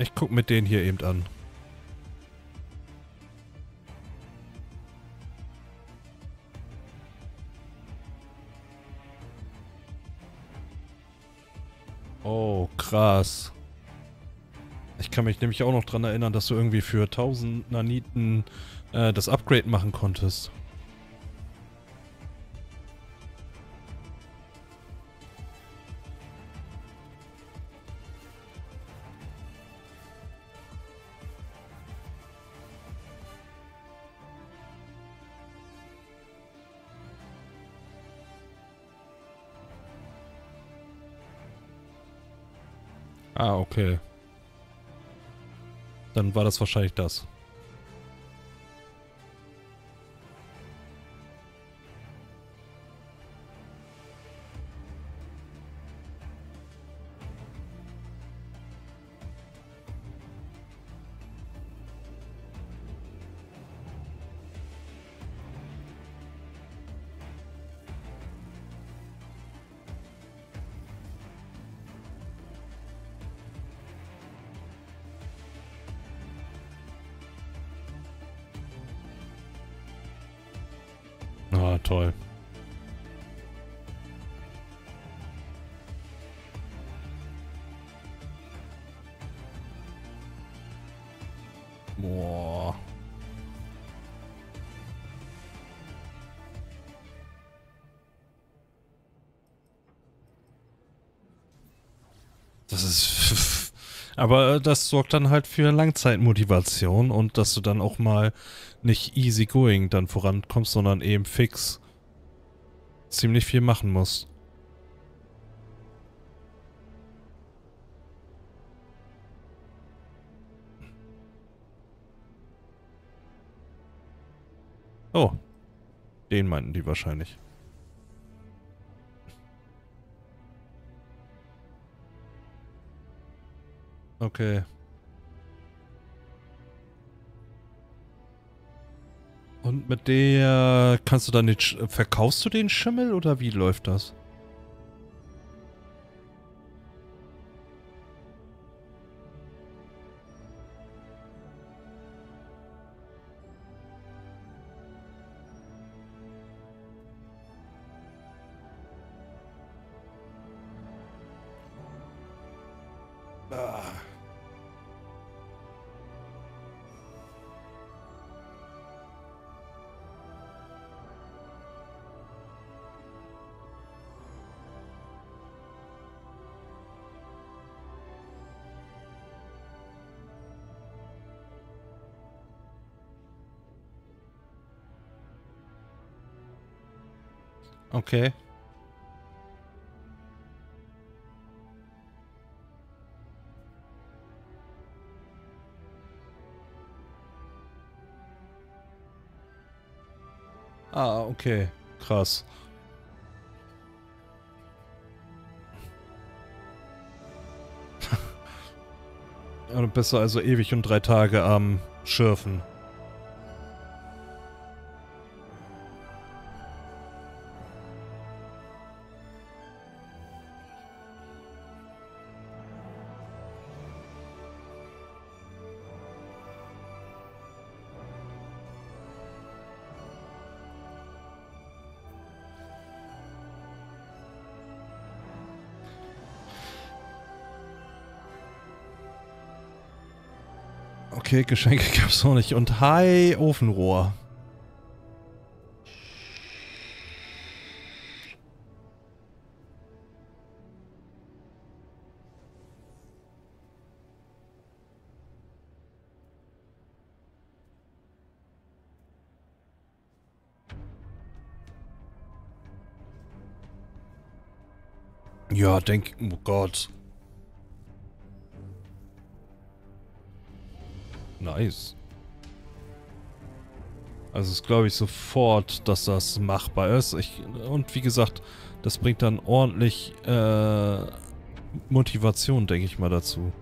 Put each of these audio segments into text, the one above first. Ich guck mit denen hier eben an. Oh, krass. Ich kann mich nämlich auch noch dran erinnern, dass du irgendwie für 1000 Naniten das Upgrade machen konntest. Ah, okay. Dann war das wahrscheinlich das. Ah, toll. Boah. Das ist... Aber das sorgt dann halt für Langzeitmotivation und dass du dann auch mal nicht easy going dann vorankommst, sondern eben fix ziemlich viel machen musst. Oh, den meinten die wahrscheinlich. Okay. Und mit der kannst du dann nicht... Verkaufst du den Schimmel oder wie läuft das? Okay. Ah, okay. Krass. Du bist also ewig und 3 Tage am Schürfen. Okay, Geschenke gab's noch nicht. Und hi, Ofenrohr. Ja, denk... Oh Gott. Nice. Also ist, glaube ich, sofort, dass das machbar ist. Und wie gesagt, das bringt dann ordentlich Motivation, denke ich mal, dazu.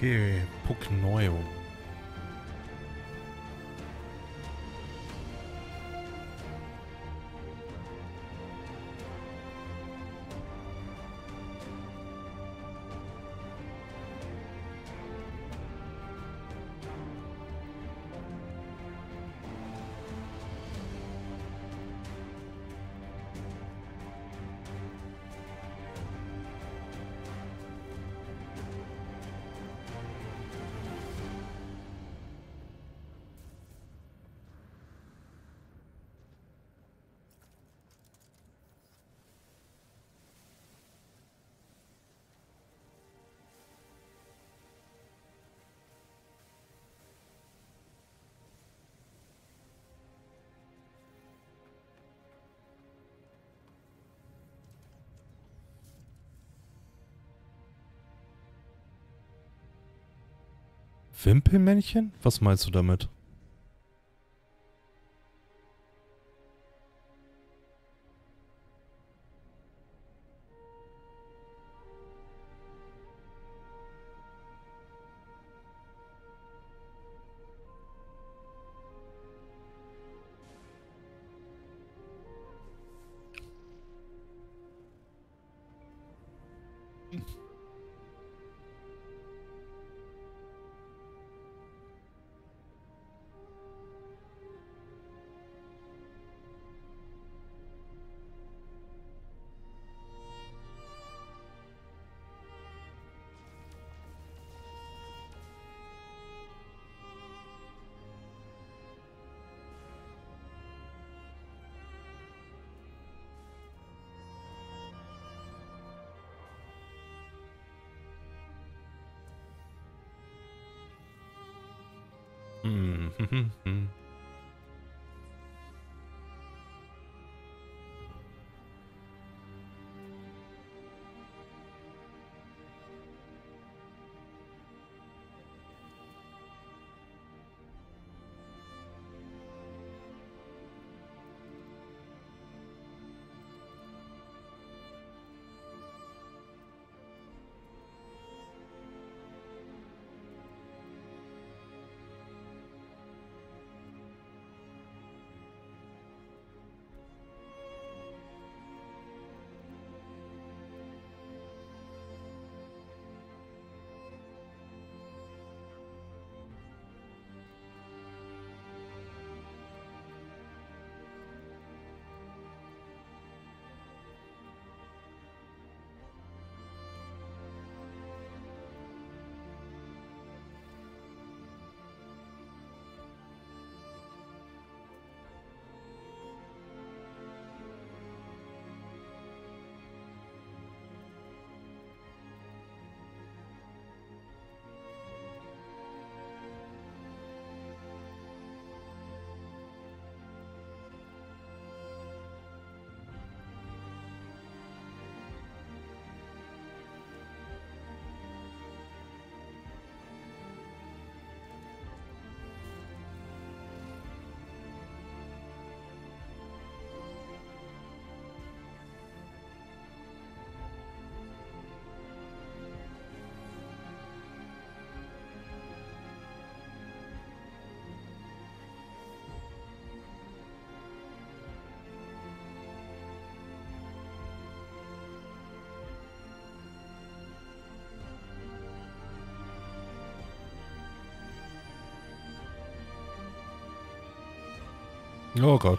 Okay, Puck Neu. Wimpelmännchen? Was meinst du damit? Oh Gott.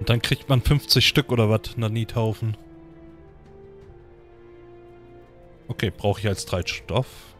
Und dann kriegt man 50 Stück oder was, Nanithaufen. Okay, brauche ich als Treibstoff.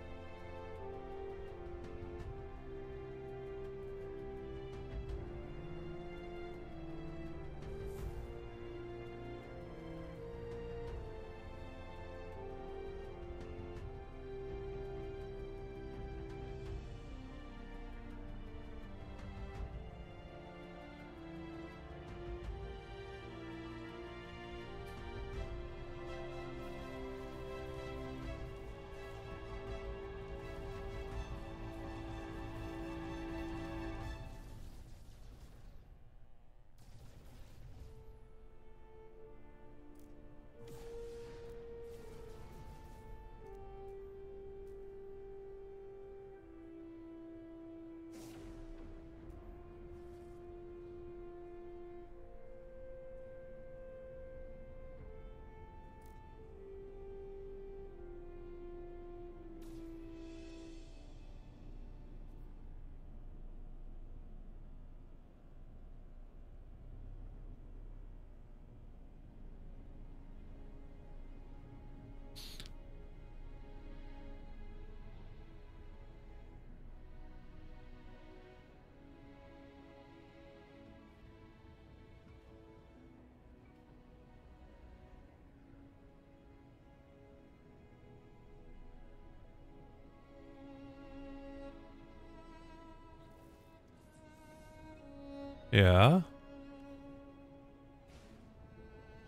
Ja.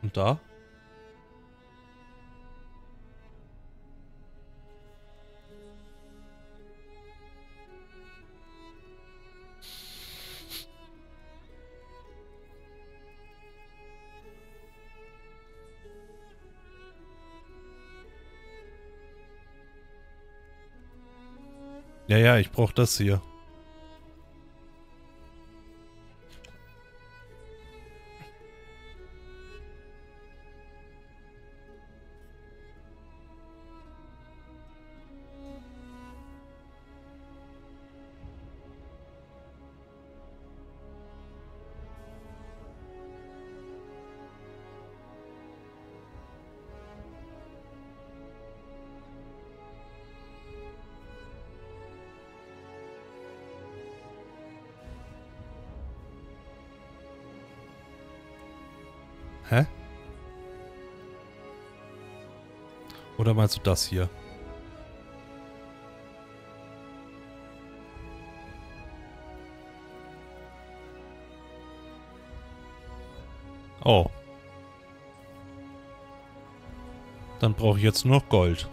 Und da? Ja, ich brauche das hier. Oder meinst du das hier? Oh. Dann brauche ich jetzt nur noch Gold.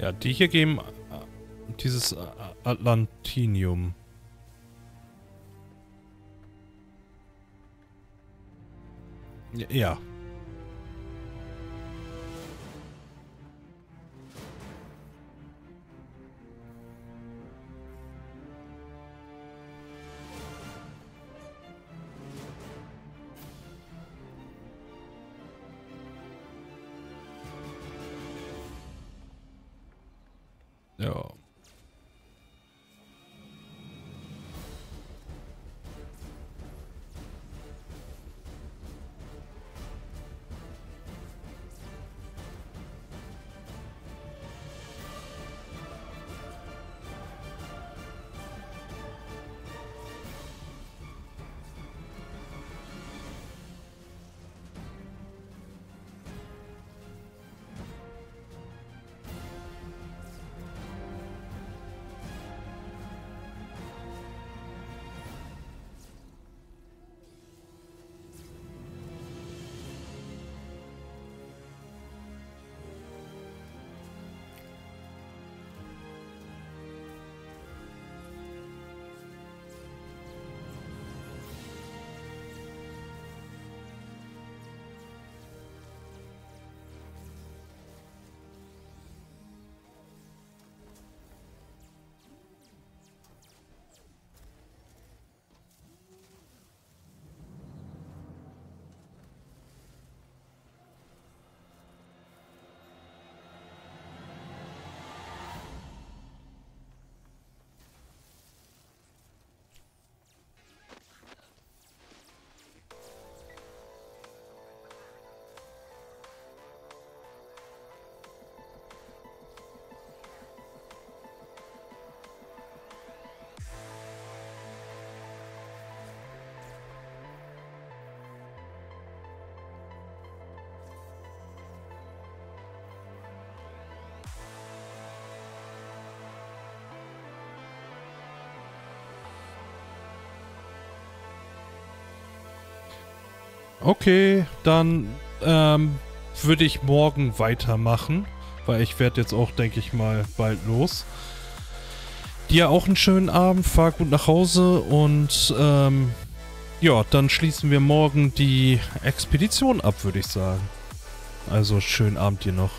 Ja, die hier geben dieses Atlantinium. Ja. Okay, dann würde ich morgen weitermachen, weil ich werde jetzt auch, denke ich mal, bald los. Dir auch einen schönen Abend, fahr gut nach Hause und ja, dann schließen wir morgen die Expedition ab, würde ich sagen. Also schönen Abend dir noch.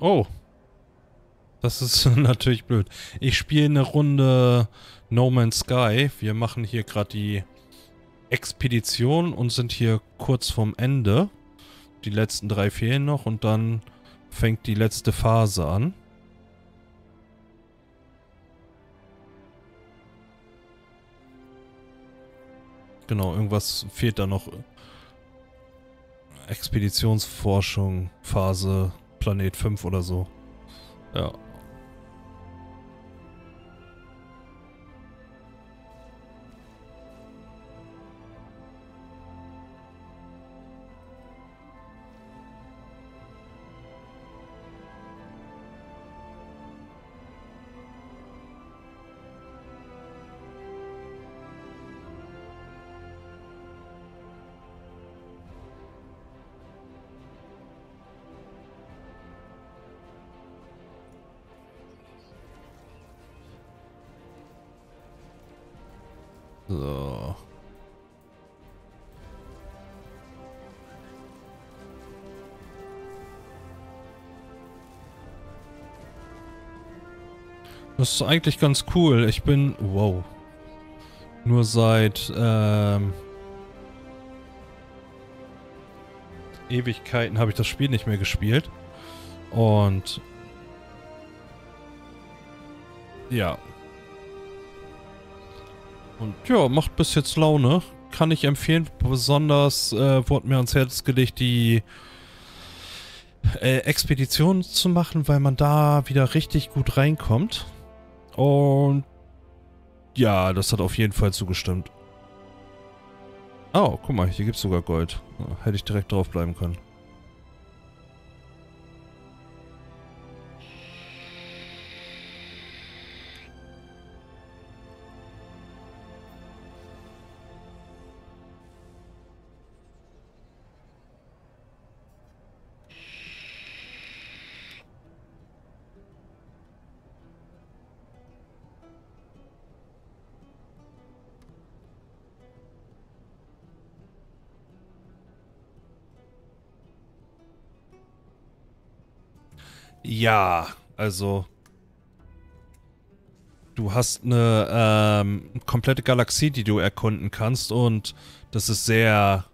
Oh, das ist natürlich blöd. Ich spiele eine Runde No Man's Sky. Wir machen hier gerade die Expedition und sind hier kurz vorm Ende. Die letzten 3 fehlen noch und dann fängt die letzte Phase an. Genau, irgendwas fehlt da noch. Expeditionsforschung, Phase... Planet 5 oder so. Ja. So. Das ist eigentlich ganz cool. Ich bin... Wow. Nur seit... Ewigkeiten habe ich das Spiel nicht mehr gespielt. Und... Ja. Und ja, macht bis jetzt Laune. Kann ich empfehlen. Besonders wurde mir ans Herz gelegt, die Expedition zu machen, weil man da wieder richtig gut reinkommt. Und ja, das hat auf jeden Fall zugestimmt. Oh, guck mal, hier gibt es sogar Gold. Hätte ich direkt drauf bleiben können. Ja, also du hast eine komplette Galaxie, die du erkunden kannst und das ist sehr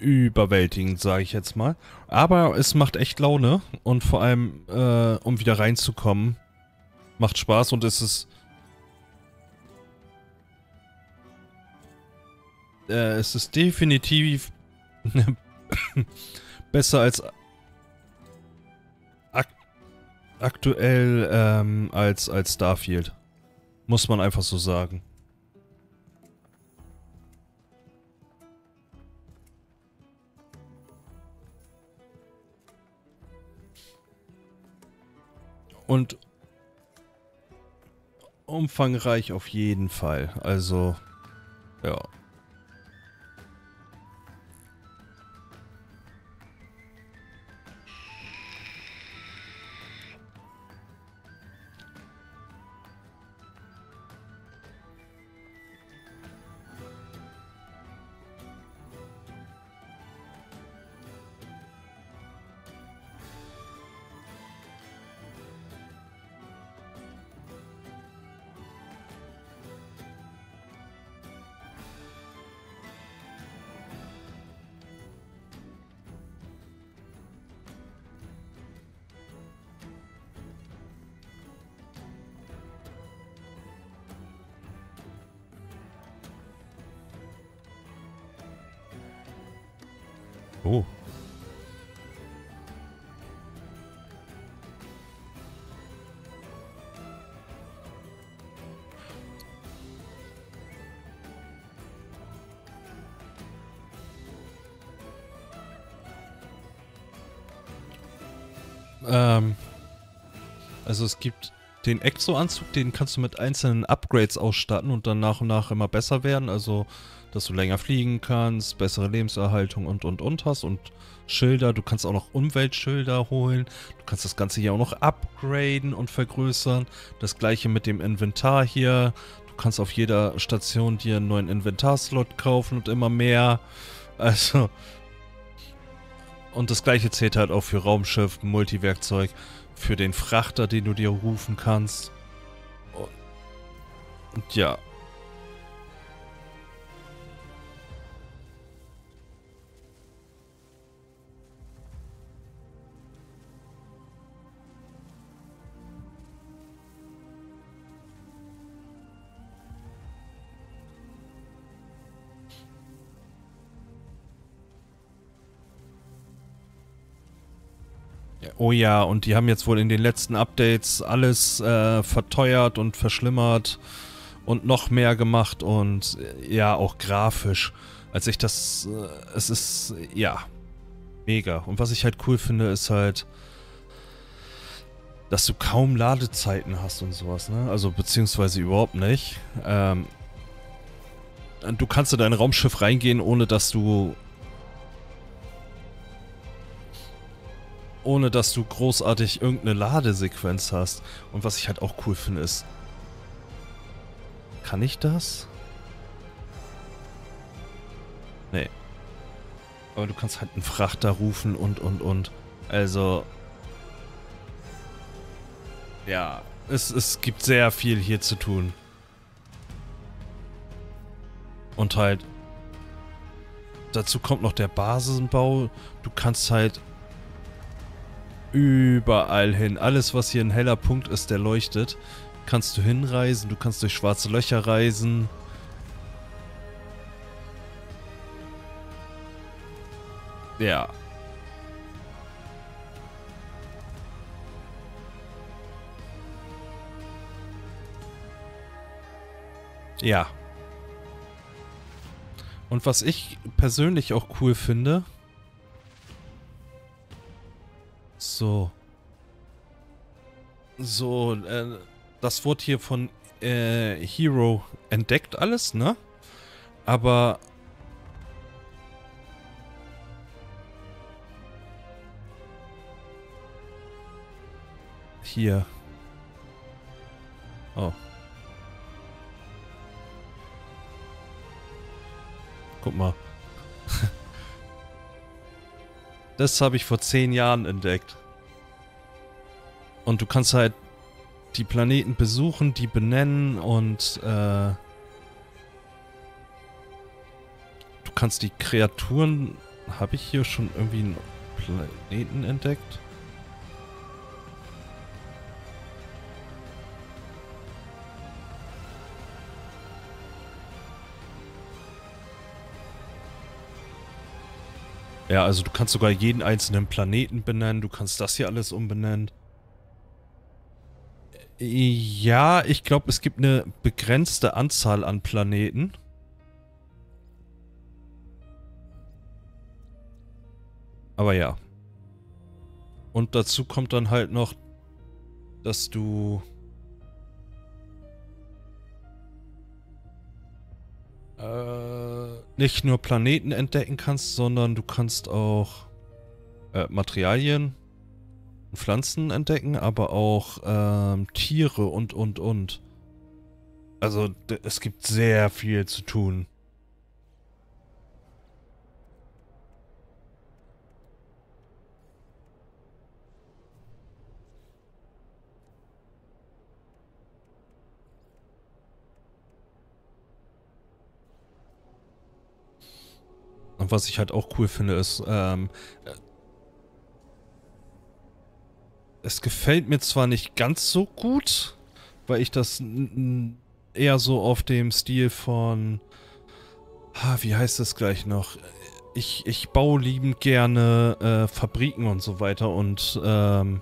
überwältigend, sage ich jetzt mal. Aber es macht echt Laune und vor allem, um wieder reinzukommen, macht Spaß und es ist... es ist definitiv besser als... aktuell als Starfield. Muss man einfach so sagen. Und umfangreich auf jeden Fall. Also, ja. Oh. Also es gibt den Exo-Anzug, den kannst du mit einzelnen Upgrades ausstatten und dann nach und nach immer besser werden. Also, dass du länger fliegen kannst, bessere Lebenserhaltung und hast und Schilder. Du kannst auch noch Umweltschilder holen. Du kannst das Ganze hier auch noch upgraden und vergrößern. Das gleiche mit dem Inventar hier. Du kannst auf jeder Station dir einen neuen Inventarslot kaufen und immer mehr. Also. Und das gleiche zählt halt auch für Raumschiff, Multiwerkzeug, für den Frachter, den du dir rufen kannst. Und ja. Oh ja, und die haben jetzt wohl in den letzten Updates alles verteuert und verschlimmert und noch mehr gemacht und ja, auch grafisch. Als ich das, es ist, ja, mega. Und was ich halt cool finde, ist halt, dass du kaum Ladezeiten hast und sowas, ne? Also beziehungsweise überhaupt nicht. Du kannst in dein Raumschiff reingehen, ohne dass du großartig irgendeine Ladesequenz hast. Und was ich halt auch cool finde ist... Kann ich das? Nee. Aber du kannst halt einen Frachter rufen und. Also... Ja, es gibt sehr viel hier zu tun. Und halt... Dazu kommt noch der Basenbau. Du kannst halt... Überall hin. Alles, was hier ein heller Punkt ist, der leuchtet, kannst du hinreisen. Du kannst durch schwarze Löcher reisen. Ja. Ja. Und was ich persönlich auch cool finde... So, das wurde hier von Hero entdeckt alles, ne? Aber hier. Oh. Guck mal. Das habe ich vor 10 Jahren entdeckt. Und du kannst halt die Planeten besuchen, die benennen und du kannst die Kreaturen... Habe ich hier schon irgendwie einen Planeten entdeckt? Ja, also du kannst sogar jeden einzelnen Planeten benennen. Du kannst das hier alles umbenennen. Ja, ich glaube, es gibt eine begrenzte Anzahl an Planeten. Aber ja. Und dazu kommt dann halt noch, dass du... nicht nur Planeten entdecken kannst, sondern du kannst auch Materialien und Pflanzen entdecken, aber auch Tiere und. Also es gibt sehr viel zu tun. Und was ich halt auch cool finde, ist, es gefällt mir zwar nicht ganz so gut, weil ich das eher so auf dem Stil von, wie heißt das gleich noch? Ich baue liebend gerne Fabriken und so weiter und also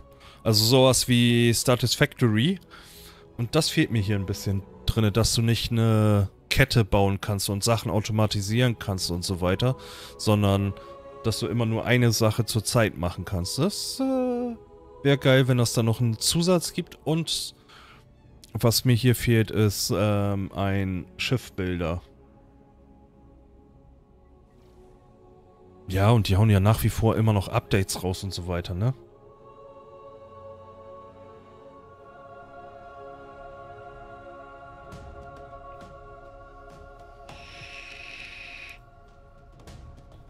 sowas wie Satisfactory. Und das fehlt mir hier ein bisschen drin, dass du nicht eine Kette bauen kannst und Sachen automatisieren kannst und so weiter, sondern dass du immer nur eine Sache zur Zeit machen kannst. Das wäre geil, wenn das dann noch einen Zusatz gibt. Und was mir hier fehlt, ist ein Schiffbilder. Ja, und die hauen ja nach wie vor immer noch Updates raus und so weiter, ne?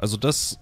Also das